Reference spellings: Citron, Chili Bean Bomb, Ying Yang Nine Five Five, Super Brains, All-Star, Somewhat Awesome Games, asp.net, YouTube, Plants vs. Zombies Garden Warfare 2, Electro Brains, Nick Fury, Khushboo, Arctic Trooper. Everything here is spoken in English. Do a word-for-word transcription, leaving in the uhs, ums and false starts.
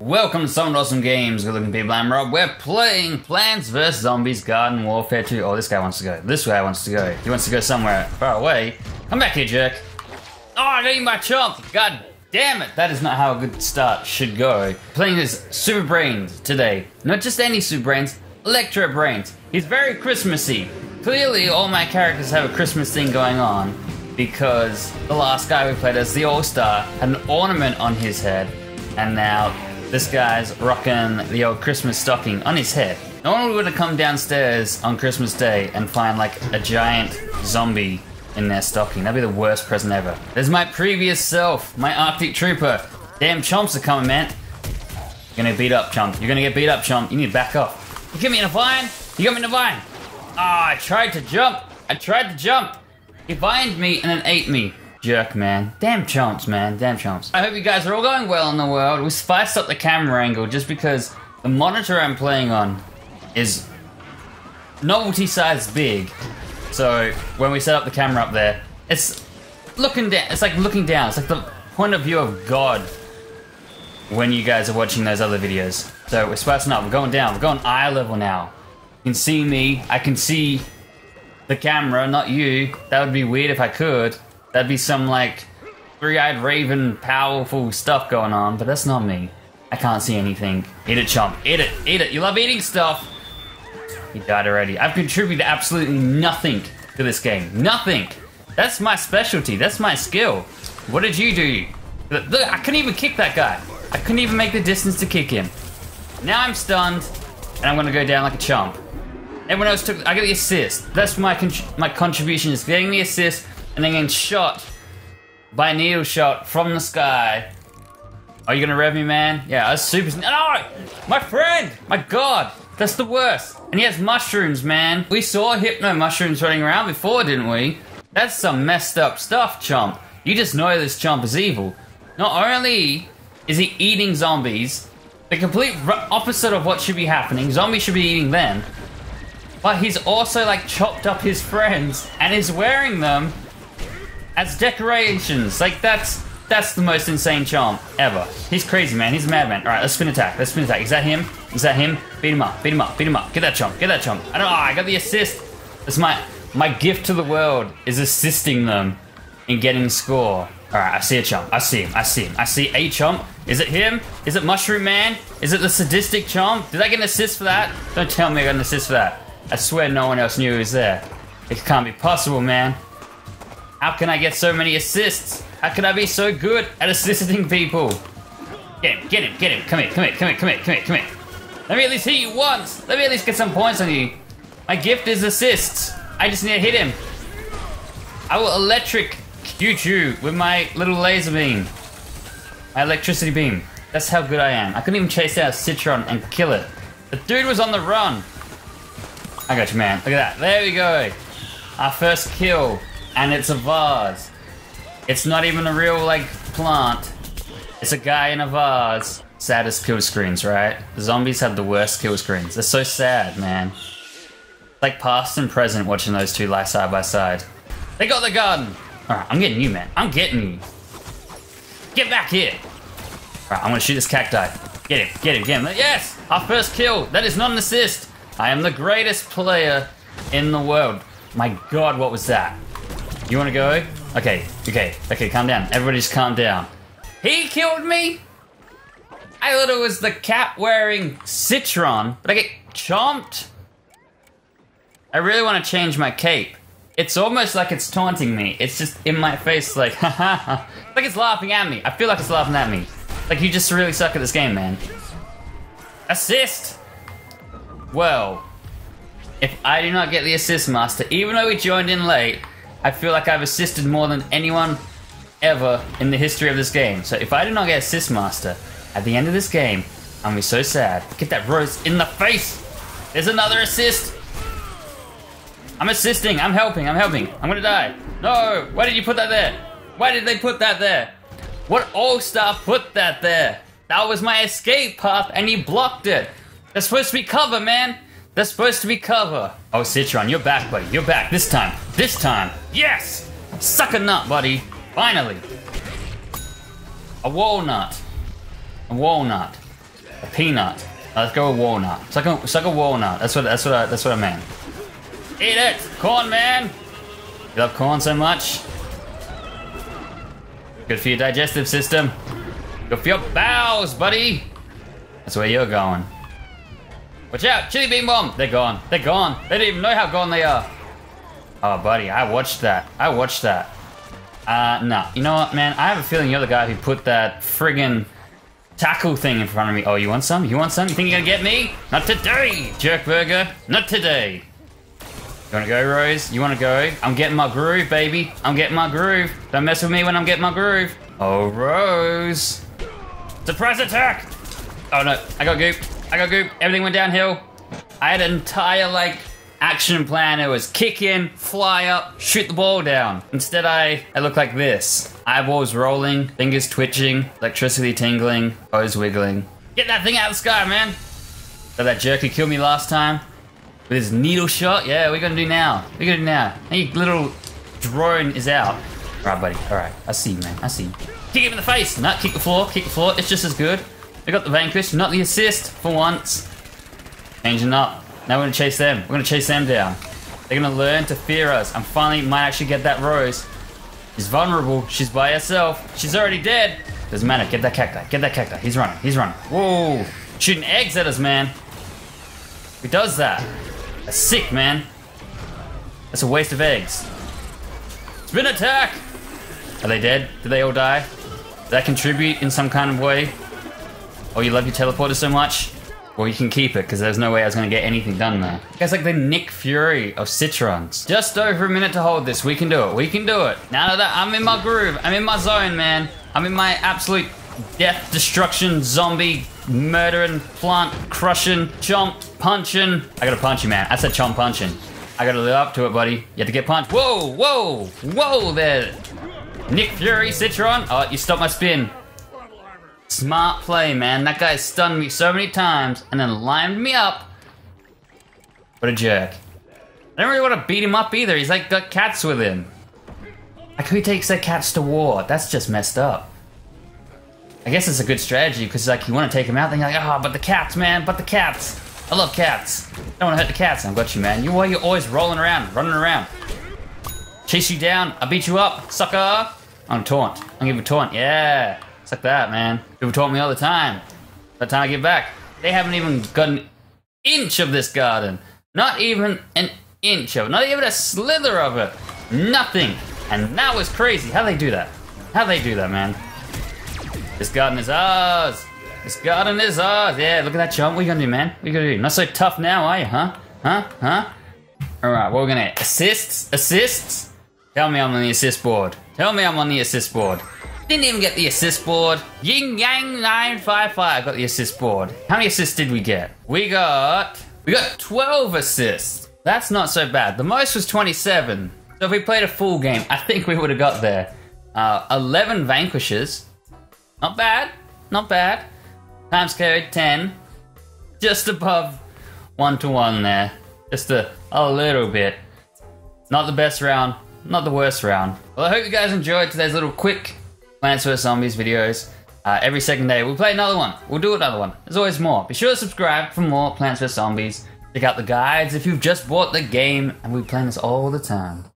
Welcome to Somewhat Awesome Games, good looking people, I'm Rob. We're playing Plants versus. Zombies Garden Warfare two. Oh, this guy wants to go. This guy wants to go. He wants to go somewhere far away. Come back here, jerk. Oh, I got you my chomp. God damn it. That is not how a good start should go. Playing this Super Brains today. Not just any Super Brains, Electro Brains. He's very Christmassy. Clearly, all my characters have a Christmas thing going on because the last guy we played as, the All-Star, had an ornament on his head, and now this guy's rocking the old Christmas stocking on his head. No one would have come downstairs on Christmas Day and find like a giant zombie in their stocking. That'd be the worst present ever. There's my previous self, my Arctic Trooper. Damn chomps are coming, man. You're gonna beat up, chomp. You're gonna get beat up, chomp. You need to back off. You got me in a vine. You got me in a vine. Ah, oh, I tried to jump. I tried to jump. He vined me and then ate me. Jerk, man. Damn chomps, man. Damn chomps. I hope you guys are all going well in the world. We spiced up the camera angle just because the monitor I'm playing on is novelty size big. So when we set up the camera up there, it's looking down. It's like looking down. It's like the point of view of God when you guys are watching those other videos. So we're spicing up. We're going down. We're going eye level now. You can see me. I can see the camera, not you. That would be weird if I could. That'd be some, like, three-eyed raven powerful stuff going on, but that's not me. I can't see anything. Eat it, chomp. Eat it. Eat it. You love eating stuff. He died already. I've contributed absolutely nothing to this game. Nothing. That's my specialty. That's my skill. What did you do? Look, I couldn't even kick that guy. I couldn't even make the distance to kick him. Now I'm stunned, and I'm going to go down like a chomp. Everyone else took... I got the assist. That's my, cont my contribution is getting the assist, and then getting shot by a needle shot from the sky. Are you gonna rev me, man? Yeah, I was super. No! My friend! My god! That's the worst! And he has mushrooms, man. We saw hypno mushrooms running around before, didn't we? That's some messed up stuff, chomp. You just know this chomp is evil. Not only is he eating zombies, the complete opposite of what should be happening, zombies should be eating them, but he's also like chopped up his friends and is wearing them as decorations. Like, that's that's the most insane charm ever. He's crazy, man. He's a madman. All right, let's spin attack. Let's spin attack. Is that him? Is that him? Beat him up. Beat him up. Beat him up. Get that chomp. Get that chomp. I don't. Oh, I got the assist. That's my my gift to the world, is assisting them in getting score. All right, I see a chomp. I see him. I see him. I see a chomp. Is it him? Is it Mushroom Man? Is it the sadistic chomp? Did I get an assist for that? Don't tell me I got an assist for that. I swear no one else knew he was there. It can't be possible, man. How can I get so many assists? How can I be so good at assisting people? Get him, get him, get him. Come here, come here, come here, come here, come here, come here. Let me at least hit you once. Let me at least get some points on you. My gift is assists. I just need to hit him. I will electrocute you with my little laser beam. My electricity beam. That's how good I am. I couldn't even chase out Citron and kill it. The dude was on the run. I got you, man. Look at that. There we go. Our first kill. And it's a vase. It's not even a real, like, plant. It's a guy in a vase. Saddest kill screens, right? The zombies have the worst kill screens. They're so sad, man. Like past and present watching those two lie side by side. They got the garden! Alright, I'm getting you, man. I'm getting you. Get back here! Alright, I'm gonna shoot this cacti. Get him, get him, get him. Yes! Our first kill! That is not an assist! I am the greatest player in the world. My god, what was that? You wanna go? Okay, okay, okay, calm down. Everybody just calm down. He killed me? I thought it was the cap wearing Citron, but I get chomped. I really wanna change my cape. It's almost like it's taunting me. It's just in my face like, ha ha ha. Like it's laughing at me. I feel like it's laughing at me. Like, you just really suck at this game, man. Assist! Well, if I do not get the assist master, even though we joined in late, I feel like I've assisted more than anyone ever in the history of this game. So if I do not get assist master at the end of this game, I'm gonna be so sad. Get that rose in the face! There's another assist! I'm assisting, I'm helping, I'm helping. I'm gonna die. No! Why did you put that there? Why did they put that there? What all-star put that there? That was my escape path and he blocked it. That's supposed to be cover, man! That's supposed to be cover. Oh, Citron, you're back, buddy. You're back. This time. This time. Yes! Suck a nut, buddy. Finally. A walnut. A walnut. A peanut. Uh, let's go with walnut. It's like a, it's like a walnut. That's what that's what I, that's what I meant. Eat it, corn man. You love corn so much. Good for your digestive system. Good for your bowels, buddy. That's where you're going. Watch out, Chili Bean Bomb. They're gone. They're gone. They don't even know how gone they are. Oh, buddy, I watched that. I watched that. Uh, no. You know what, man? I have a feeling you're the guy who put that friggin' tackle thing in front of me. Oh, you want some? You want some? You think you're gonna get me? Not today, jerk burger. Not today. You wanna go, Rose? You wanna go? I'm getting my groove, baby. I'm getting my groove. Don't mess with me when I'm getting my groove. Oh, Rose. Surprise attack! Oh, no. I got goop. I got goop. Everything went downhill. I had an entire, like, action plan. It was kick in, fly up, shoot the ball down. Instead, I, I look like this. Eyeballs rolling, fingers twitching, electricity tingling, toes wiggling. Get that thing out of the sky, man. Did that jerk who killed me last time? With his needle shot? Yeah, we're gonna do now. We're gonna do now. Hey, little drone is out. All right, buddy. All right. I see you, man. I see you. Kick him in the face. No, kick the floor. Kick the floor. It's just as good. We got the vanquish, not the assist, for once. Changing up. Now we're gonna chase them. We're gonna chase them down. They're gonna learn to fear us. And finally, might actually get that Rose. She's vulnerable. She's by herself. She's already dead. Doesn't matter. Get that cacti. Get that cacti. He's running. He's running. Whoa! Shooting eggs at us, man. Who does that? That's sick, man. That's a waste of eggs. Spin attack. Are they dead? Did they all die? Did that contribute in some kind of way? Oh, you love your teleporter so much? Well, you can keep it, because there's no way I was going to get anything done there. It's like the Nick Fury of Citrons. Just over a minute to hold this. We can do it. We can do it. Now that I'm in my groove. I'm in my zone, man. I'm in my absolute death, destruction, zombie, murdering, plant, crushing, chomp, punching. I got to punch you, man. I said chomp punching. I got to live up to it, buddy. You have to get punched. Whoa, whoa, whoa there. Nick Fury, Citron. Oh, you stopped my spin. Smart play, man. That guy stunned me so many times and then lined me up. What a jerk. I don't really want to beat him up either. He's like got cats with him. Like, who takes their cats to war? That's just messed up. I guess it's a good strategy because, like, you want to take him out, then you're like, ah, oh, but the cats, man, but the cats. I love cats. I don't want to hurt the cats. I've got you, man. You, why you're always rolling around, running around. Chase you down. I beat you up, sucker. I'm taunt. I'm gonna give a taunt. Yeah. Like that, man. People taunt me all the time. By the time I get back, they haven't even got an inch of this garden. Not even an inch of it. Not even a slither of it. Nothing. And that was crazy. How they do that? How they do that, man? This garden is ours. This garden is ours. Yeah, look at that chump. What are you gonna do, man? What are you gonna do? Not so tough now, are you? Huh? Huh? Huh? All right, what we're gonna assists. Assists. Tell me I'm on the assist board. Tell me I'm on the assist board. Didn't even get the assist board. Ying Yang Nine Five Five got the assist board. How many assists did we get? We got we got twelve assists. That's not so bad. The most was twenty-seven. So if we played a full game, I think we would have got there. Uh, eleven vanquishes. Not bad. Not bad. Times carried ten. Just above one to one there. Just a a little bit. Not the best round. Not the worst round. Well, I hope you guys enjoyed today's little quick Plants versus. Zombies videos. Uh, every second day, we'll play another one. We'll do another one. There's always more. Be sure to subscribe for more Plants versus. Zombies. Check out the guides if you've just bought the game, and we're playing this all the time.